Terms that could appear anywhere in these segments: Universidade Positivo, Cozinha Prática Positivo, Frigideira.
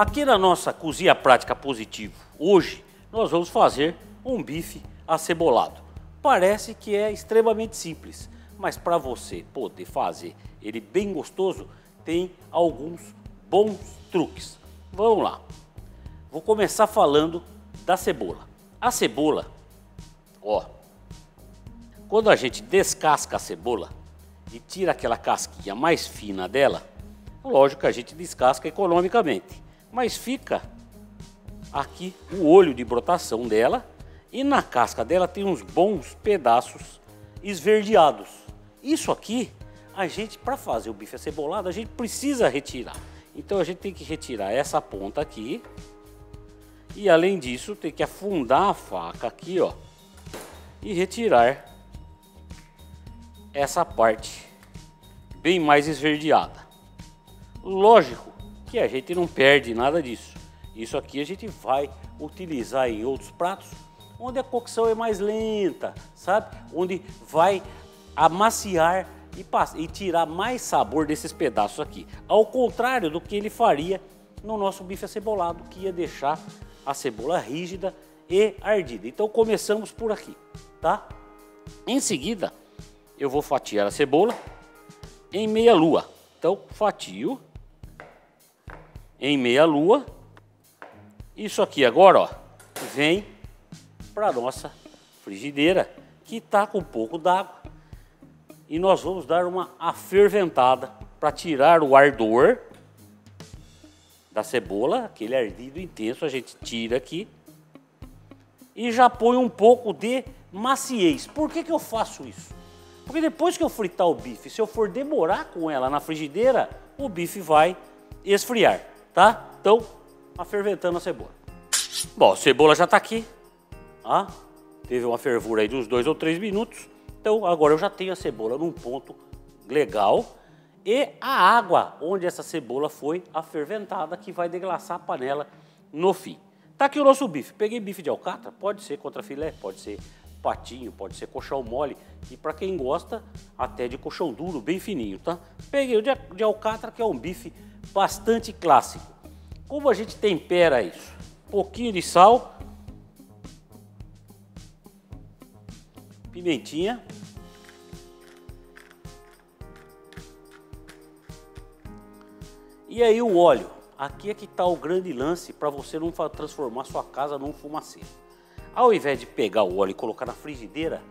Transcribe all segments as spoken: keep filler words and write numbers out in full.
Aqui na nossa Cozinha Prática Positivo, hoje, nós vamos fazer um bife acebolado. Parece que é extremamente simples, mas para você poder fazer ele bem gostoso, tem alguns bons truques. Vamos lá. Vou começar falando da cebola. A cebola, ó, quando a gente descasca a cebola e tira aquela casquinha mais fina dela, lógico que a gente descasca economicamente, mas fica aqui o olho de brotação dela e na casca dela tem uns bons pedaços esverdeados. Isso aqui, a gente, para fazer o bife acebolado, a gente precisa retirar. Então a gente tem que retirar essa ponta aqui e, além disso, tem que afundar a faca aqui, ó, e retirar essa parte bem mais esverdeada. Lógico que a gente não perde nada disso. Isso aqui a gente vai utilizar em outros pratos onde a cocção é mais lenta, sabe? Onde vai amaciar e, e tirar mais sabor desses pedaços aqui. Ao contrário do que ele faria no nosso bife acebolado, que ia deixar a cebola rígida e ardida. Então começamos por aqui, tá? Em seguida, eu vou fatiar a cebola em meia lua. Então fatio em meia lua. Isso aqui agora, ó, vem para nossa frigideira, que está com um pouco d'água, e nós vamos dar uma aferventada para tirar o ardor da cebola, aquele ardido intenso a gente tira aqui e já põe um pouco de maciez. Por que que eu faço isso? Porque depois que eu fritar o bife, se eu for demorar com ela na frigideira, o bife vai esfriar, tá? Então, aferventando a cebola. Bom, a cebola já tá aqui, tá? Teve uma fervura aí de uns dois ou três minutos. Então, agora eu já tenho a cebola num ponto legal. E a água onde essa cebola foi aferventada, que vai deglaçar a panela no fim. Tá aqui o nosso bife. Peguei bife de alcatra, pode ser contrafilé, pode ser patinho, pode ser colchão mole, e para quem gosta, até de colchão duro, bem fininho, tá? Peguei o de alcatra, que é um bife bastante clássico. Como a gente tempera isso? Um pouquinho de sal, pimentinha, e aí o óleo. Aqui é que tá o grande lance para você não transformar sua casa num fumaceiro. Ao invés de pegar o óleo e colocar na frigideira,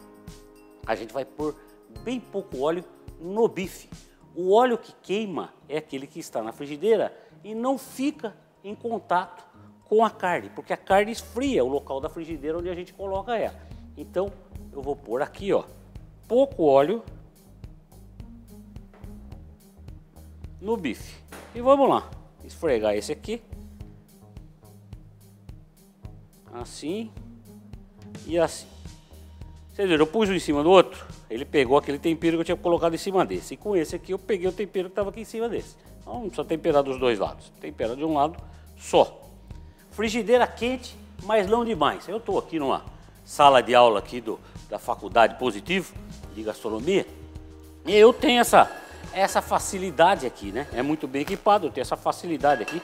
a gente vai pôr bem pouco óleo no bife. O óleo que queima é aquele que está na frigideira e não fica em contato com a carne, porque a carne esfria o local da frigideira onde a gente coloca ela. Então, eu vou pôr aqui, ó, pouco óleo no bife. E vamos lá, esfregar esse aqui. Assim. E assim. Vocês viram, eu pus um em cima do outro, ele pegou aquele tempero que eu tinha colocado em cima desse. E com esse aqui eu peguei o tempero que estava aqui em cima desse. Então não precisa temperar dos dois lados. Tempera de um lado só. Frigideira quente, mas não demais. Eu estou aqui numa sala de aula aqui do, da Faculdade Positivo de Gastronomia. E eu tenho essa, essa facilidade aqui, né? É muito bem equipado, eu tenho essa facilidade aqui.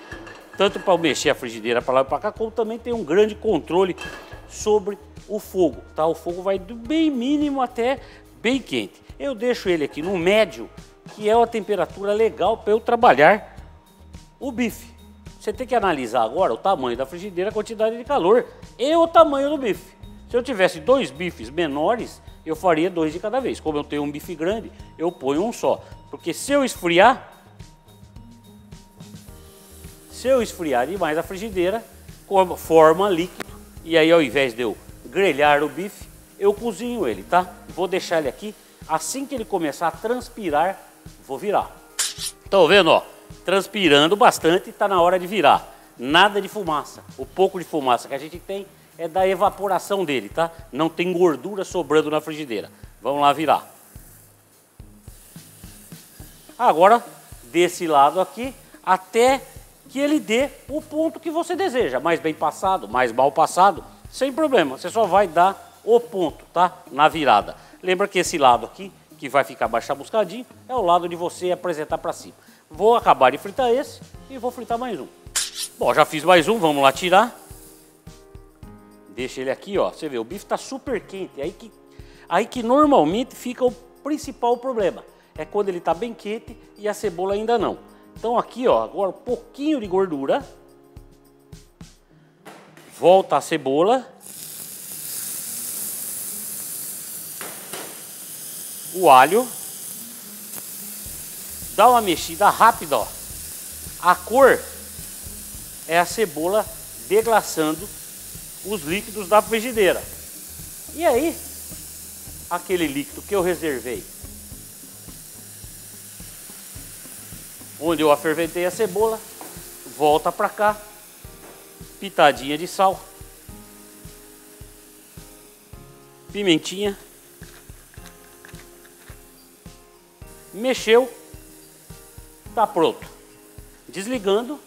Tanto para mexer a frigideira para lá e para cá, como também tem um grande controle sobre o fogo, tá? O fogo vai do bem mínimo até bem quente. Eu deixo ele aqui no médio, que é uma temperatura legal para eu trabalhar o bife. Você tem que analisar agora o tamanho da frigideira, a quantidade de calor e o tamanho do bife. Se eu tivesse dois bifes menores, eu faria dois de cada vez. Como eu tenho um bife grande, eu ponho um só. Porque se eu esfriar, se eu esfriar demais a frigideira, forma líquido. E aí, ao invés de eu grelhar o bife, eu cozinho ele, tá? Vou deixar ele aqui, assim que ele começar a transpirar, vou virar. Estão vendo, ó? Transpirando bastante, tá na hora de virar. Nada de fumaça. O pouco de fumaça que a gente tem é da evaporação dele, tá? Não tem gordura sobrando na frigideira. Vamos lá virar. Agora, desse lado aqui, até que ele dê o ponto que você deseja. Mais bem passado, mais mal passado, sem problema, você só vai dar o ponto, tá? Na virada. Lembra que esse lado aqui, que vai ficar mais chamuscadinho, é o lado de você apresentar para cima. Vou acabar de fritar esse e vou fritar mais um. Bom, já fiz mais um, vamos lá tirar. Deixa ele aqui, ó. Você vê, o bife tá super quente. Aí que, aí que normalmente fica o principal problema. É quando ele tá bem quente e a cebola ainda não. Então aqui, ó, agora um pouquinho de gordura. Volta a cebola. O alho. Dá uma mexida rápida, ó. A cor é a cebola deglaçando os líquidos da frigideira. E aí, aquele líquido que eu reservei, onde eu aferventei a cebola, volta pra cá, pitadinha de sal, pimentinha, mexeu, tá pronto. Desligando,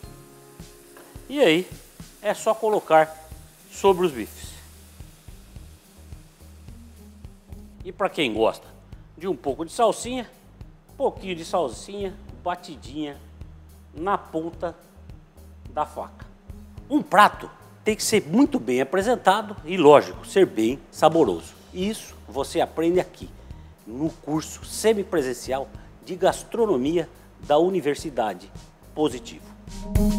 e aí é só colocar sobre os bifes. E para quem gosta de um pouco de salsinha, um pouquinho de salsinha batidinha na ponta da faca. Um prato tem que ser muito bem apresentado e, lógico, ser bem saboroso. Isso você aprende aqui, no curso semipresencial de gastronomia da Universidade Positivo.